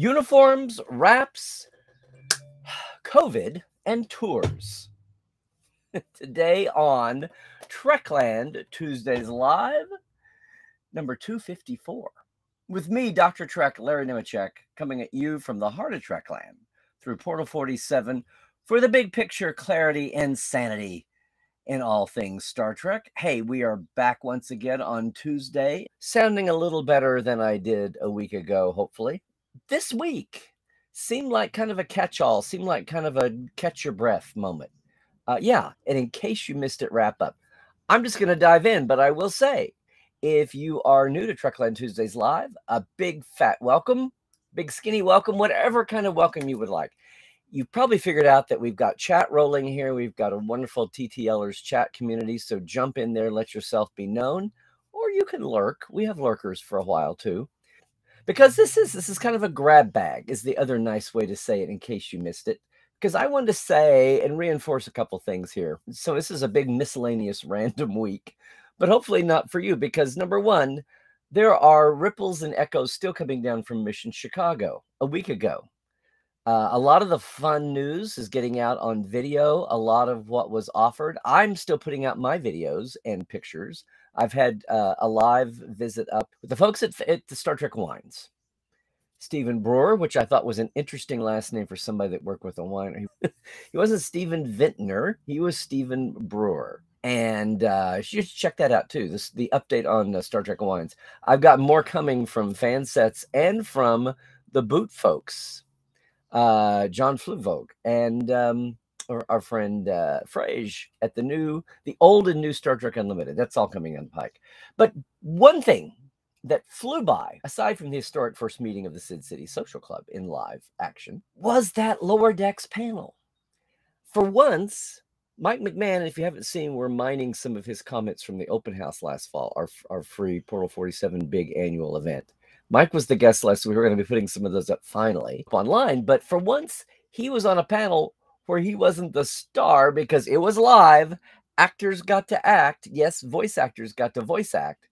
Uniforms, wraps, COVID, and tours. Today on Trekland Tuesdays Live, number 254. With me, Dr. Trek Larry Nemecek, coming at you from the heart of Trekland through Portal 47 for the big picture, clarity, and sanity in all things Star Trek. Hey, we are back once again on Tuesday, sounding a little better than I did a week ago, hopefully. This week seemed like kind of a catch-all, seemed like kind of a catch-your-breath moment. Yeah, and in case you missed it, wrap-up. I'm just going to dive in, but I will say, if you are new to Trekland Tuesdays Live, a big fat welcome, big skinny welcome, whatever kind of welcome you would like. You've probably figured out that we've got chat rolling here. We've got a wonderful TTLers chat community, so jump in there, let yourself be known, or you can lurk. We have lurkers for a while, too, because this is kind of a grab bag is the other nice way to say it in case you missed it, because I wanted to say and reinforce a couple things here. So this is a big miscellaneous random week, but hopefully not for you, because number one, there are ripples and echoes still coming down from Mission Chicago a week ago. A lot of the fun news is getting out on video, a lot of what was offered. I'm still putting out my videos and pictures. I've had a live visit up with the folks at the Star Trek Wines. Stephen Brewer, which I thought was an interesting last name for somebody that worked with a winery. He wasn't Stephen Vintner. He was Stephen Brewer. And you should check that out, too, the update on Star Trek Wines. I've got more coming from fan sets and from the boot folks. John Fluevog and our friend Frege at the old and new Star Trek Unlimited. That's all coming on the pike. But one thing that flew by, aside from the historic first meeting of the Sid City Social Club in live action, was that Lower Decks panel. For once, Mike McMahon, if you haven't seen, we're mining some of his comments from the open house last fall, our free Portal 47 big annual event. Mike was the guest list. We were going to be putting some of those up finally online. But for once, he was on a panel where he wasn't the star because it was live. Actors got to act. Yes, voice actors got to voice act.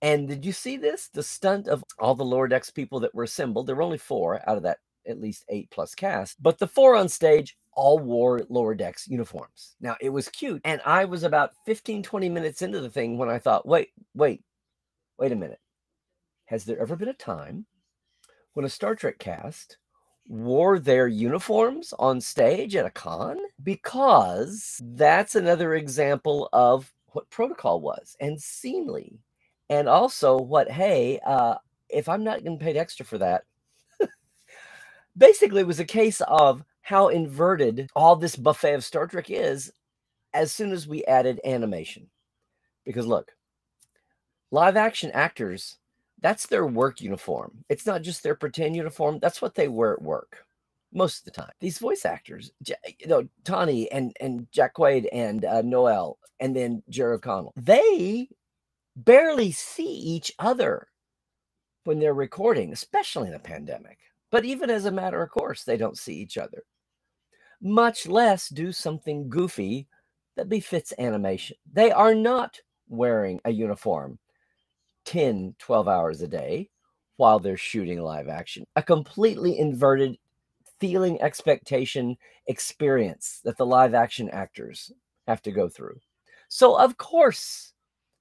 And did you see this? The stunt of all the Lower Decks people that were assembled. There were only four out of that at least 8+ cast. But the four on stage all wore Lower Decks uniforms. Now, it was cute. And I was about 15, 20 minutes into the thing when I thought, wait a minute. Has there ever been a time when a Star Trek cast wore their uniforms on stage at a con? Because that's another example of what protocol was and seemly. And also what, hey, if I'm not getting paid extra for that, basically it was a case of how inverted all this buffet of Star Trek is as soon as we added animation. Because look, live action actors, that's their work uniform. It's not just their pretend uniform. That's what they wear at work most of the time. These voice actors, you know, Tawny and Jack Quaid and Noel and then Jerry O'Connell, they barely see each other when they're recording, especially in a pandemic. But even as a matter of course, they don't see each other, much less do something goofy that befits animation. They are not wearing a uniform 10, 12 hours a day while they're shooting live action. A completely inverted feeling expectation experience that the live action actors have to go through. So of course,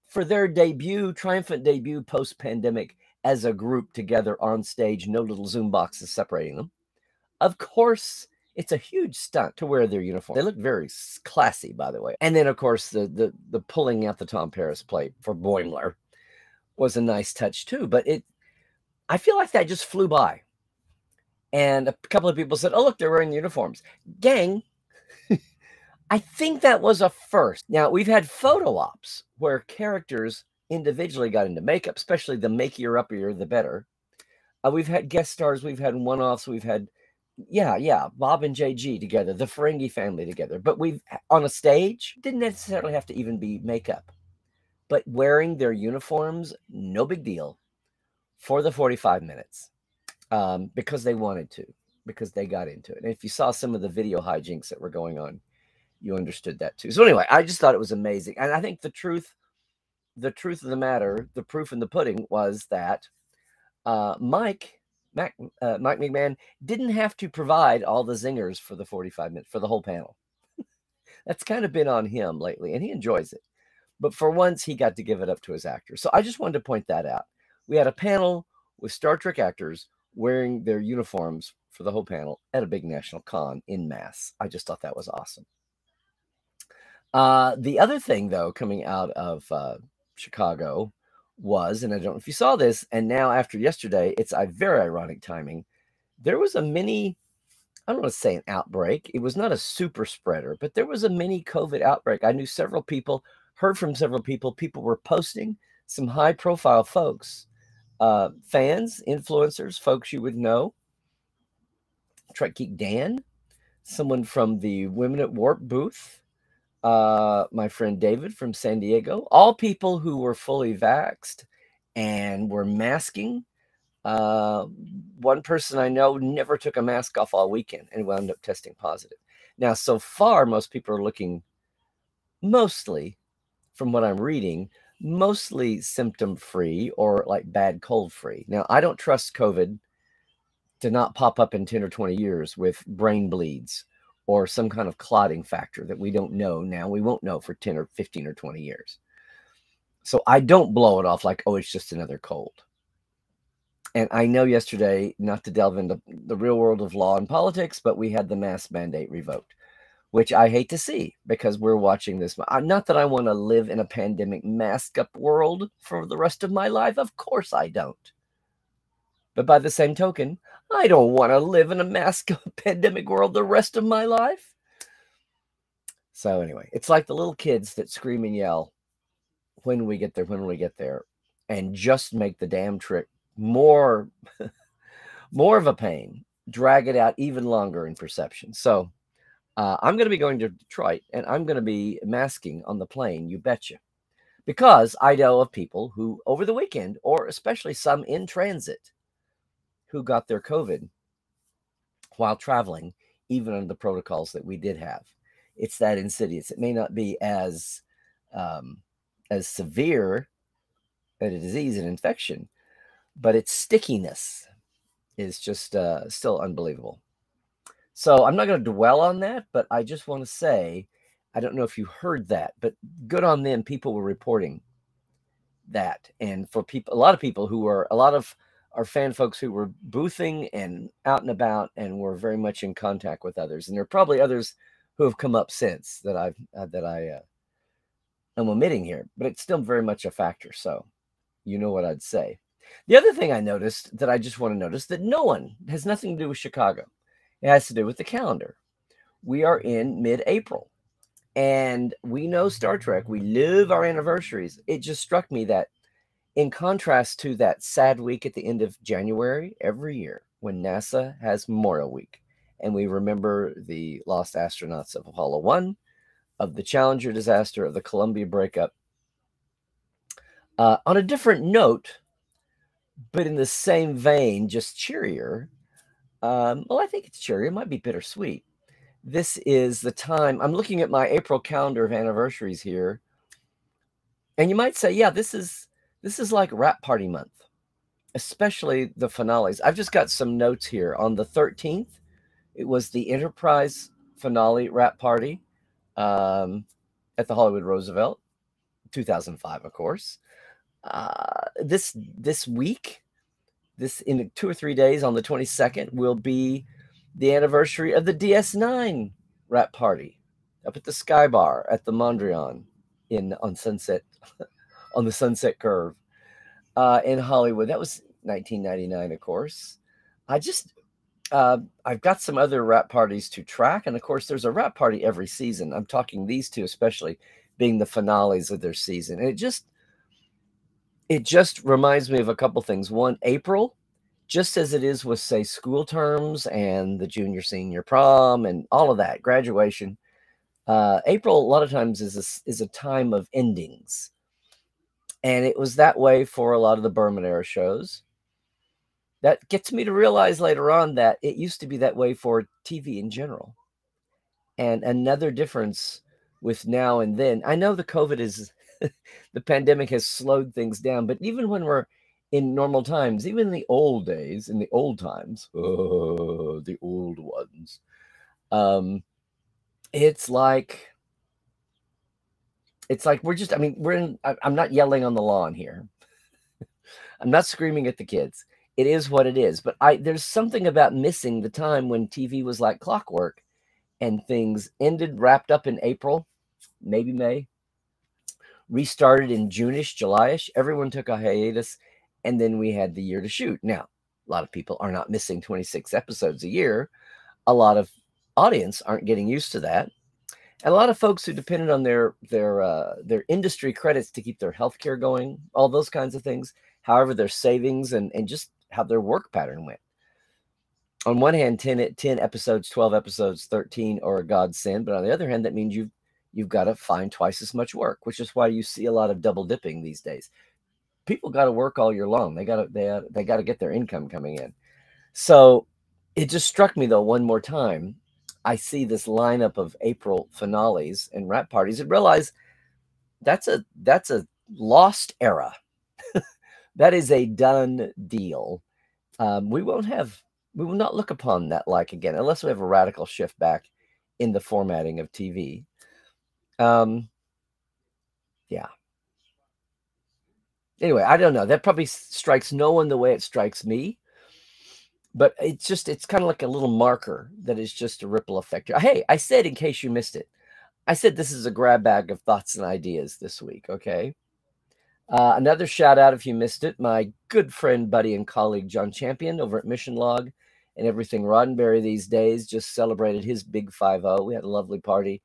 for their debut, triumphant debut post-pandemic as a group together on stage, no little Zoom boxes separating them, of course, it's a huge stunt to wear their uniform. They look very classy, by the way. And then, of course, the pulling out the Tom Paris plate for Boimler was a nice touch too, but I feel like that just flew by. And a couple of people said, oh, look, they're wearing uniforms. Gang, I think that was a first. Now, we've had photo ops where characters individually got into makeup, especially the makier-uppier, the better. We've had guest stars. We've had one-offs. We've had, Bob and JG together, the Ferengi family together. But we've, on a stage, didn't necessarily have to even be makeup. But wearing their uniforms, no big deal, for the 45 minutes because they wanted to, because they got into it. And if you saw some of the video hijinks that were going on, you understood that too. So anyway, I just thought it was amazing. And I think the truth of the matter, the proof in the pudding was that Mike Mike McMahon didn't have to provide all the zingers for the 45 minutes, for the whole panel. That's kind of been on him lately, and he enjoys it. But for once, he got to give it up to his actors. So I just wanted to point that out. We had a panel with Star Trek actors wearing their uniforms for the whole panel at a big national con en masse. I just thought that was awesome. The other thing, though, coming out of Chicago was, and I don't know if you saw this, and now after yesterday, it's a very ironic timing. There was a mini, I don't want to say an outbreak. It was not a super spreader, but there was a mini COVID outbreak. I knew several people, heard from several people. People were posting, some high-profile folks, fans, influencers, folks you would know. Tri-Geek Dan, someone from the Women at Warp booth, my friend David from San Diego, all people who were fully vaxxed and were masking. One person I know never took a mask off all weekend and wound up testing positive. Now, so far, most people are looking mostly, from what I'm reading, mostly symptom-free or like bad cold-free. Now, I don't trust COVID to not pop up in 10 or 20 years with brain bleeds or some kind of clotting factor that we don't know now. We won't know for 10 or 15 or 20 years. So I don't blow it off like, oh, it's just another cold. And I know yesterday, not to delve into the real world of law and politics, but we had the mask mandate revoked, which I hate to see because we're watching this. Not that I want to live in a pandemic mask-up world for the rest of my life. Of course I don't. But by the same token, I don't want to live in a mask-up pandemic world the rest of my life. So anyway, it's like the little kids that scream and yell, when we get there, and just make the damn trick more of a pain, drag it out even longer in perception. So I'm going to be going to Detroit, and I'm going to be masking on the plane, you betcha, because I know of people who over the weekend, or especially some in transit, who got their COVID while traveling, even under the protocols that we did have. It's that insidious. It may not be as severe a disease and infection, but its stickiness is just still unbelievable. So I'm not going to dwell on that, but I just want to say, I don't know if you heard that, but good on them. People were reporting that. And for people, a lot of our fan folks who were boothing and out and about and were very much in contact with others. And there are probably others who have come up since that I'm omitting here, but it's still very much a factor. So you know what I'd say. The other thing I noticed that I just want to notice that no one has nothing to do with Chicago. It has to do with the calendar. We are in mid-April, and we know Star Trek. We live our anniversaries. It just struck me that in contrast to that sad week at the end of January every year when NASA has Memorial Week, and we remember the lost astronauts of Apollo One, of the Challenger disaster, of the Columbia breakup. On a different note, but in the same vein, just cheerier. Well, I think it's cheerier. It might be bittersweet. This is the time. I'm looking at my April calendar of anniversaries here. And you might say, yeah, this is like rap party month, especially the finales. I've just got some notes here. On the 13th, it was the Enterprise finale rap party at the Hollywood Roosevelt, 2005, of course. This week, in 2 or 3 days on the 22nd, will be the anniversary of the DS9 rap party up at the Sky Bar at the Mondrian on Sunset, on the Sunset Curve in Hollywood. That was 1999, of course. I've got some other rap parties to track, and of course, there's a rap party every season. I'm talking these two, especially being the finales of their season, and it just reminds me of a couple things. One, April, just as it is with, say, school terms and the junior, senior prom and all of that, graduation. April, a lot of times, is a time of endings. And it was that way for a lot of the Berman era shows. That gets me to realize later on that it used to be that way for TV in general. And another difference with now and then, I know the pandemic has slowed things down, but even when we're in normal times, even in the old days, in the old times, the old ones, it's like we're just, I mean, we're in, I'm not yelling on the lawn here. I'm not screaming at the kids. It is what it is. But there's something about missing the time when TV was like clockwork and things ended, wrapped up in April, maybe May, restarted in June-ish, July-ish. Everyone took a hiatus, and then we had the year to shoot. Now, a lot of people are not missing 26 episodes a year. A lot of audience aren't getting used to that. And a lot of folks who depended on their industry credits to keep their healthcare going, all those kinds of things, however, their savings and just how their work pattern went. On one hand, 10 episodes, 12 episodes, 13 are a godsend. But on the other hand, that means you've got to find twice as much work, which is why you see a lot of double dipping these days. People got to work all year long. They got to get their income coming in. So it just struck me, though, one more time. I see this lineup of April finales and wrap parties and realize that's a lost era. That is a done deal. We will not look upon that like again, unless we have a radical shift back in the formatting of TV. Yeah. Anyway, I don't know. That probably strikes no one the way it strikes me. But it's kind of like a little marker that is just a ripple effect. Hey, I said, in case you missed it, I said this is a grab bag of thoughts and ideas this week, okay? Another shout out, if you missed it, my good friend, buddy, and colleague, John Champion over at Mission Log and everything Roddenberry these days, just celebrated his big 5-0. We had a lovely party.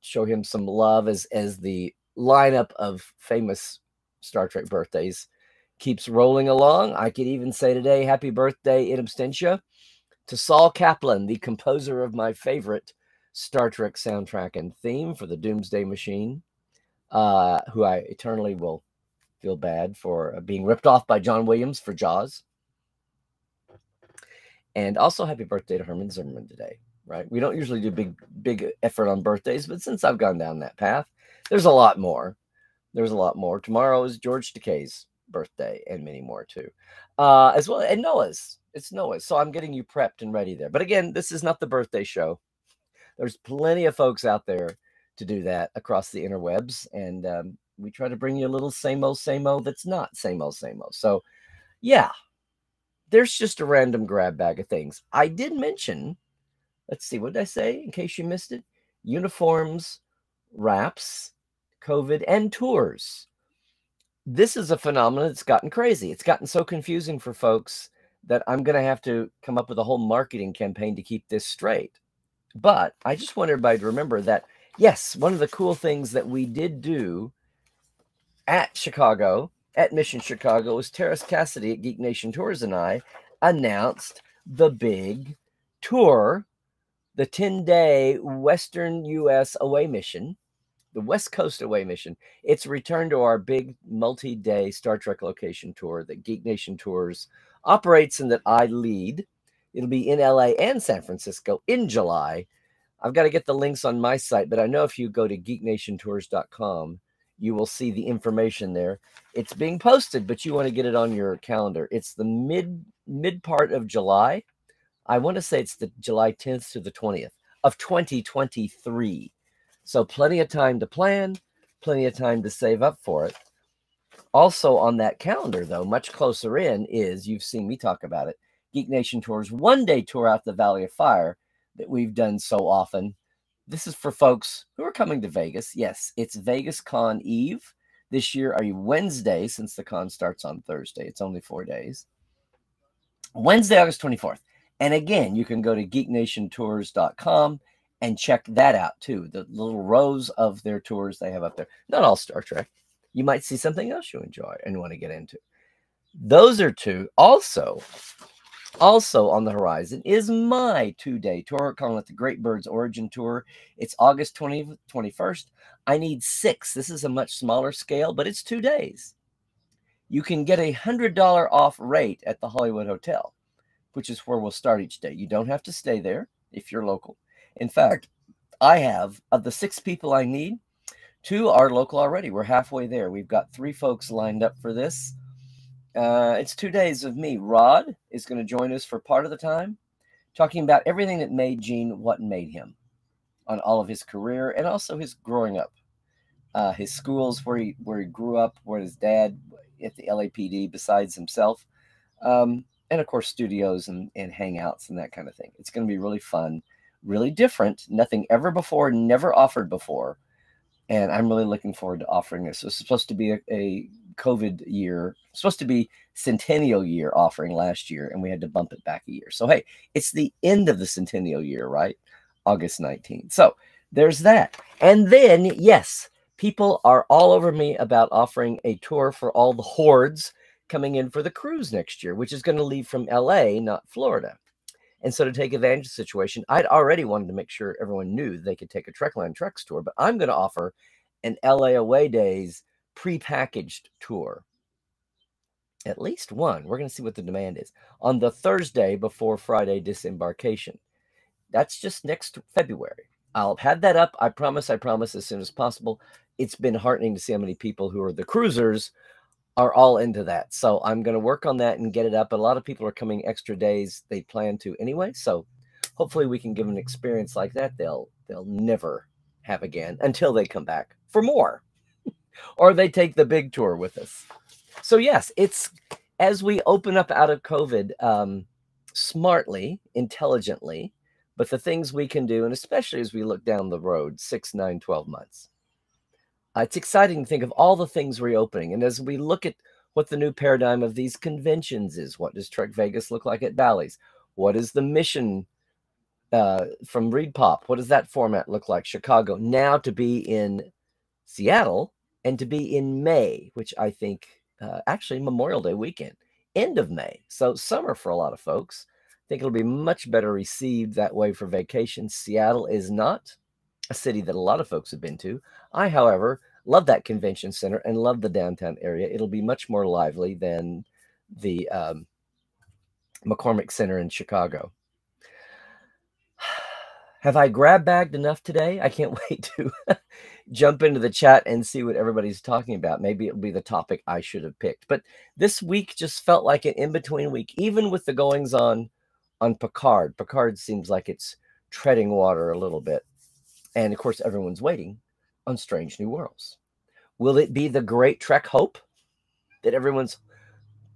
Show him some love as the lineup of famous Star Trek birthdays keeps rolling along. I could even say today, happy birthday in absentia to Saul Kaplan, the composer of my favorite Star Trek soundtrack and theme for the Doomsday Machine, who I eternally will feel bad for being ripped off by John Williams for Jaws. And also happy birthday to Herman Zimmerman today, right? We don't usually do big effort on birthdays, but since I've gone down that path, there's a lot more. There's a lot more. Tomorrow is George Takei's birthday and many more too, as well, and Noah's. It's Noah's, so I'm getting you prepped and ready there. But again, this is not the birthday show. There's plenty of folks out there to do that across the interwebs, and we try to bring you a little same old that's not same old, same old. So yeah, there's just a random grab bag of things. I did mention, let's see, what did I say in case you missed it? Uniforms, wraps, COVID, and tours. This is a phenomenon that's gotten crazy. It's gotten so confusing for folks that I'm going to have to come up with a whole marketing campaign to keep this straight. But I just want everybody to remember that, yes, one of the cool things that we did do at Chicago, at Mission Chicago, was Terrace Cassidy at Geek Nation Tours and I announced the big tour, the 10-day Western U.S. away mission, the West Coast away mission. It's a return to our big multi-day Star Trek location tour that Geek Nation Tours operates and that I lead. It'll be in LA and San Francisco in July. I've got to get the links on my site, but I know if you go to geeknationtours.com, you will see the information there. It's being posted, but you want to get it on your calendar. It's the mid part of July. I want to say it's the July 10th to the 20th of 2023. So plenty of time to plan, plenty of time to save up for it. Also on that calendar, though, much closer in is, you've seen me talk about it, Geek Nation Tours one-day tour out the Valley of Fire that we've done so often. This is for folks who are coming to Vegas. Yes, it's Vegas Con Eve. This year, are you Wednesday, since the con starts on Thursday. It's only 4 days. Wednesday, August 24th. And again, you can go to geeknationtours.com and check that out too. The little rows of their tours they have up there. Not all Star Trek. You might see something else you enjoy and want to get into. Those are two. Also on the horizon is my 2-day tour, calling it the Great Birds Origin Tour. It's August 20th, 21st. I need 6. This is a much smaller scale, but it's 2 days. You can get a $100 off rate at the Hollywood Hotel, which is where we'll start each day. You don't have to stay there if you're local. In fact, I have, of the 6 people I need, 2 are local already. We're halfway there. We've got 3 folks lined up for this. It's 2 days of me. Rod is going to join us for part of the time, talking about everything that made Gene what made him, on all of his career and also his growing up, his schools, where he grew up, where his dad at the LAPD besides himself, and of course studios and hangouts and that kind of thing. It's going to be really fun, really different, nothing ever before, never offered before, and I'm really looking forward to offering this. So it's supposed to be a COVID year, supposed to be centennial year offering last year, and we had to bump it back a year. So hey, it's the end of the centennial year, right? August 19th. So there's that. And then, yes, people are all over me about offering a tour for all the hordes coming in for the cruise next year, which is going to leave from LA, not Florida. And so to take advantage of the situation, I'd already wanted to make sure everyone knew they could take a Trekland Treks tour, but I'm going to offer an LA Away Days prepackaged tour. At least one. We're going to see what the demand is on the Thursday before Friday disembarkation. That's just next February. I'll have that up. I promise as soon as possible. It's been heartening to see how many people who are the cruisers are all into that. So I'm going to work on that and get it up. A lot of people are coming extra days they plan to anyway. So hopefully we can give an experience like that they'll never have again until they come back for more or they take the big tour with us. So yes, it's as we open up out of COVID smartly, intelligently, but the things we can do, and especially as we look down the road, 6, 9, 12 months, it's exciting to think of all the things reopening. And as we look at what the new paradigm of these conventions is, what does Trek Vegas look like at Bally's? What is the mission from Reed Pop? What does that format look like? Chicago, now to be in Seattle and to be in May, which I think actually Memorial Day weekend, end of May. So summer for a lot of folks. I think it'll be much better received that way for vacation. Seattle is not a city that a lot of folks have been to. I, however, love that convention center and love the downtown area. It'll be much more lively than the McCormick Center in Chicago. Have I grab-bagged enough today? I can't wait to jump into the chat and see what everybody's talking about. Maybe it'll be the topic I should have picked. But this week just felt like an in-between week, even with the goings-on on Picard. Picard seems like it's treading water a little bit. And of course, everyone's waiting on Strange New Worlds. Will it be the great Trek hope that everyone's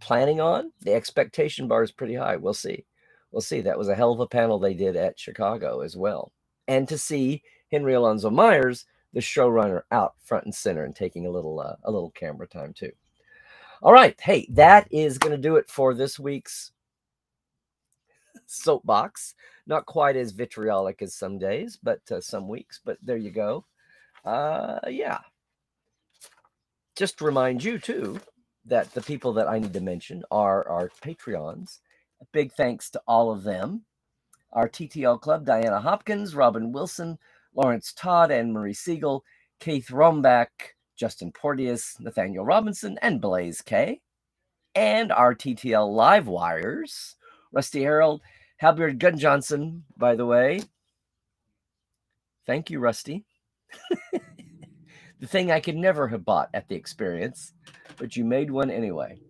planning on? The expectation bar is pretty high. We'll see. We'll see. That was a hell of a panel they did at Chicago as well. And to see Henry Alonzo Myers, the showrunner, out front and center and taking a little camera time too. All right. Hey, that is going to do it for this week's soapbox. Not quite as vitriolic as some days, but some weeks, but there you go. Yeah, just to remind you too that the people that I need to mention are our Patreons. A big thanks to all of them. Our TTL Club: Diana Hopkins, Robin Wilson, Lawrence Todd, and Marie Siegel, Keith Romback, Justin Porteous, Nathaniel Robinson, and Blaze K. And our TTL Live Wires: Rusty Harold, Halberd Gunn Johnson, by the way. Thank you, Rusty. The thing I could never have bought at the experience, but you made one anyway.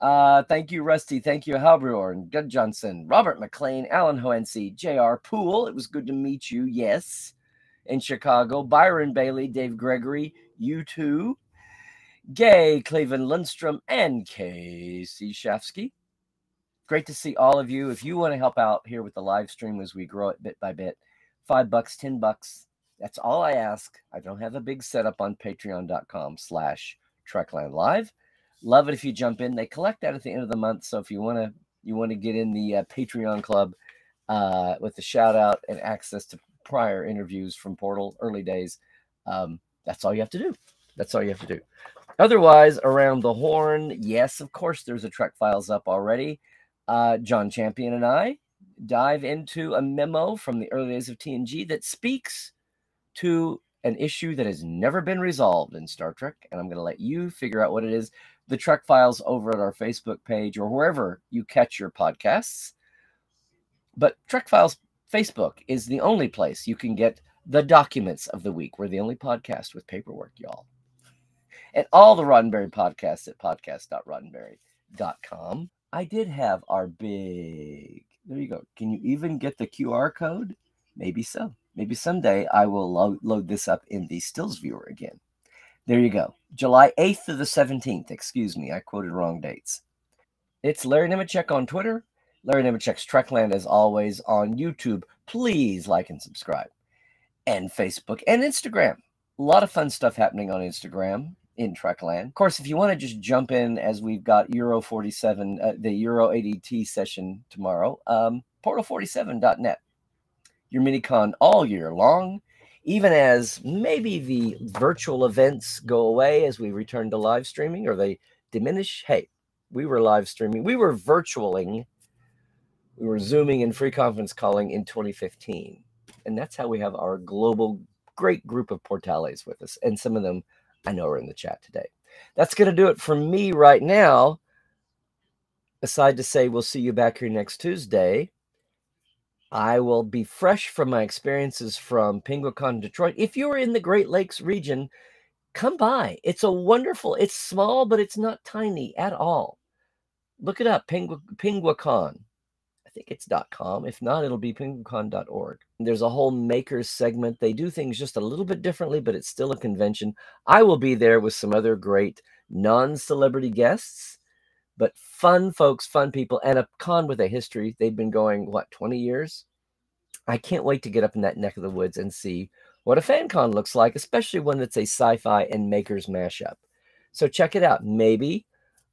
Thank you, Rusty. Thank you, Halberd Gunn Johnson, Robert McLean, Alan Hoency, J.R. Poole. It was good to meet you, yes, in Chicago. Byron Bailey, Dave Gregory, you too. Gay, Cleveland Lindstrom, and Casey Shafsky. Great to see all of you. If you want to help out here with the live stream as we grow it bit by bit, $5, $10. That's all I ask. I don't have a big setup on patreon.com/TreklandLive. Love it if you jump in. They collect that at the end of the month. So if you want to get in the Patreon club with the shout out and access to prior interviews from Portal early days, that's all you have to do. That's all you have to do. Otherwise, around the horn, yes, of course, there's a Trek Files up already. John Champion and I dive into a memo from the early days of TNG that speaks to an issue that has never been resolved in Star Trek, and I'm going to let you figure out what it is. The Trek Files over at our Facebook page or wherever you catch your podcasts. But Trek Files Facebook is the only place you can get the documents of the week. We're the only podcast with paperwork, y'all. And all the Roddenberry podcasts at podcast.roddenberry.com. geeknationtours.com, I did have our big, there you go. Can you even get the QR code? Maybe so. Maybe someday I will load this up in the stills viewer again. There you go. July 8th to the 17th. Excuse me, I quoted wrong dates. It's Larry Nemecek on Twitter. Larry Nemecek's Trekland, as always, on YouTube. Please like and subscribe. And Facebook and Instagram. A lot of fun stuff happening on Instagram in Trekland. Of course, if you want to just jump in as we've got Euro 47, the Euro ADT session tomorrow, portal47.net. Your minicon all year long, even as maybe the virtual events go away as we return to live streaming or they diminish. Hey, we were live streaming. We were virtualing. We were Zooming and free conference calling in 2015. And that's how we have our global great group of Portales with us. And some of them I know are in the chat today. That's going to do it for me right now. Aside to say we'll see you back here next Tuesday. I will be fresh from my experiences from PinguaCon Detroit. If you're in the Great Lakes region, come by. It's a wonderful, it's small, but it's not tiny at all. Look it up, PinguaCon. I think it's .com. If not, it'll be pinguacon.org. There's a whole makers segment. They do things just a little bit differently, but it's still a convention. I will be there with some other great non-celebrity guests. But fun folks, fun people, and a con with a history. They've been going, what, 20 years? I can't wait to get up in that neck of the woods and see what a fan con looks like, especially one that's a sci-fi and makers mashup. So check it out. Maybe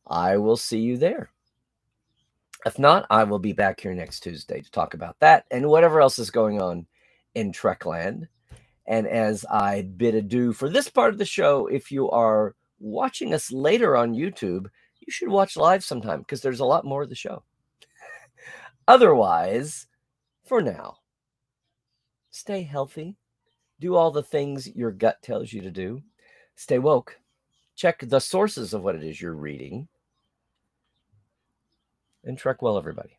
I will see you there. If not, I will be back here next Tuesday to talk about that and whatever else is going on in Trekland. And as I bid adieu for this part of the show, if you are watching us later on YouTube, you should watch live sometime because there's a lot more of the show. Otherwise, for now, stay healthy. Do all the things your gut tells you to do. Stay woke. Check the sources of what it is you're reading. And trek well, everybody.